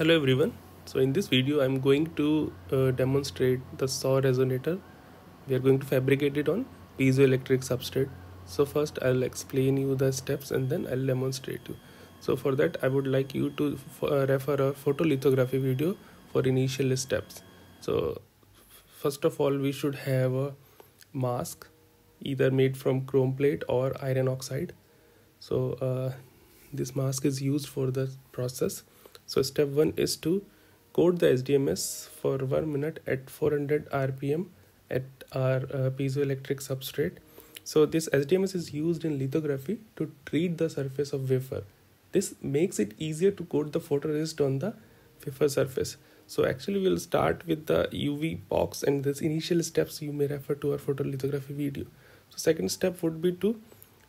Hello everyone. So in this video I am going to demonstrate the SAW resonator. We are going to fabricate it on piezoelectric substrate. So first I'll explain you the steps and then I'll demonstrate you. So for that I would like you to refer a photolithography video for initial steps. So first of all we should have a mask either made from chrome plate or iron oxide. So this mask is used for the process. So step 1 is to coat the SDMS for 1 minute at 400 RPM at our piezoelectric substrate. So this SDMS is used in lithography to treat the surface of wafer. This makes it easier to coat the photoresist on the wafer surface. So actually we'll start with the UV box, and this initial steps you may refer to our photolithography video. So second step would be to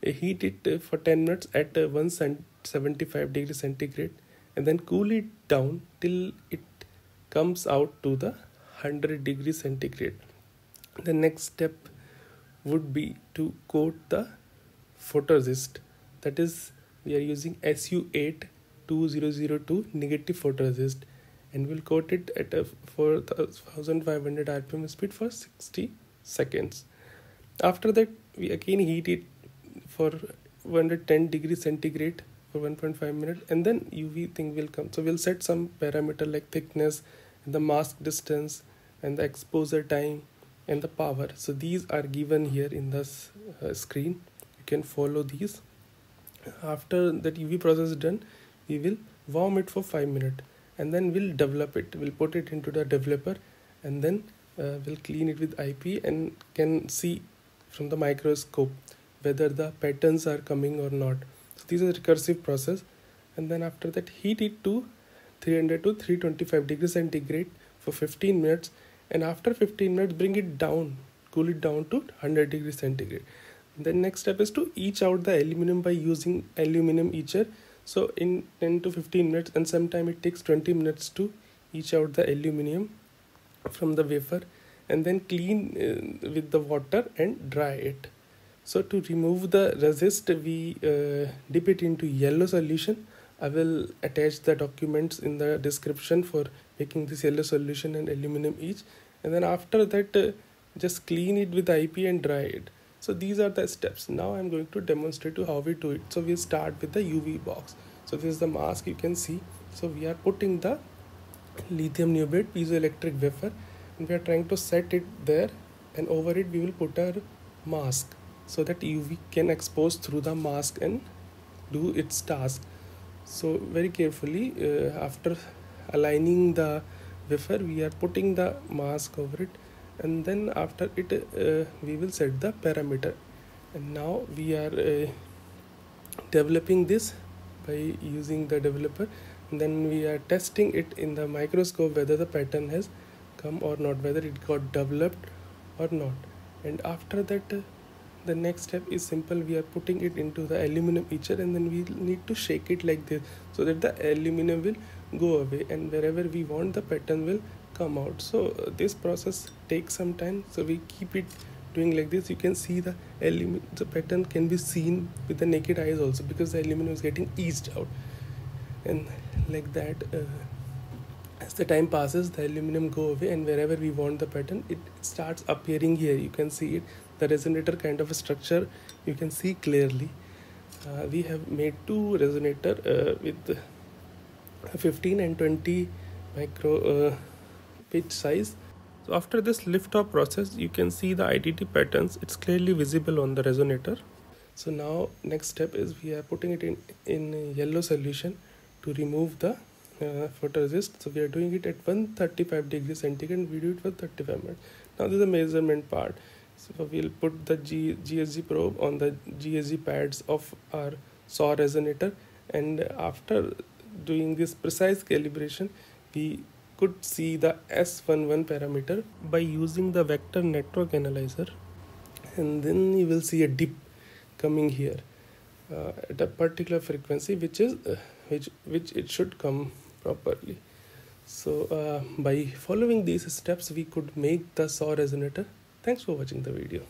heat it for 10 minutes at 175 degrees centigrade. And then cool it down till it comes out to the 100 degrees centigrade. The next step would be to coat the photoresist. That is, we are using SU8 2002 negative photoresist, and we'll coat it at a 4500 RPM speed for 60 seconds. After that, we again heat it for 110 degrees centigrade for 1.5 minutes, and then UV thing will come. So we'll set some parameter like thickness, the mask distance, and the exposure time, and the power. So these are given here in this screen. You can follow these. After that UV process is done, we will warm it for 5 minutes, and then we'll develop it. We'll put it into the developer, and then we'll clean it with IPA and can see from the microscope whether the patterns are coming or not. So this is a recursive process, and then after that heat it to 300 to 325 degrees centigrade for 15 minutes, and after 15 minutes bring it down, cool it down to 100 degrees centigrade. Then next step is to etch out the aluminum by using aluminum etcher. So in 10 to 15 minutes, and sometime it takes 20 minutes to etch out the aluminum from the wafer, and then clean with the water and dry it. So to remove the resist, we dip it into yellow solution. I will attach the documents in the description for making this yellow solution and aluminum each. And then after that, just clean it with IPA and dry it. So these are the steps. Now I'm going to demonstrate to how we do it. So we start with the UV box. So this is the mask, you can see. So we are putting the lithium niobate piezoelectric wafer, and we are trying to set it there, and over it we will put our mask, so that UV can expose through the mask and do its task. So very carefully, after aligning the wafer, we are putting the mask over it, and then after it we will set the parameter. And now we are developing this by using the developer, and then we are testing it in the microscope whether the pattern has come or not, whether it got developed or not. And after that, the next step is simple. We are putting it into the aluminum etcher, and then we need to shake it like this so that the aluminum will go away, and wherever we want the pattern will come out. So this process takes some time, so we keep it doing like this. You can see the pattern can be seen with the naked eyes also, because the aluminum is getting eased out. And like that, as the time passes, the aluminum go away, and wherever we want the pattern, it starts appearing here. You can see it, the resonator kind of a structure you can see clearly. We have made two resonator with 15 and 20 micro pitch size. So after this lift-off process, you can see the IDT patterns. It's clearly visible on the resonator. So now next step is we are putting it in yellow solution to remove the photoresist. So we are doing it at 135 degrees centigrade. We do it for 35 minutes. Now this is the measurement part. So we'll put the GSG probe on the GSG pads of our SAW resonator, and after doing this precise calibration, we could see the S11 parameter by using the vector network analyzer, and then you will see a dip coming here at a particular frequency, which is which it should come properly. So by following these steps, we could make the SAW resonator. Thanks for watching the video.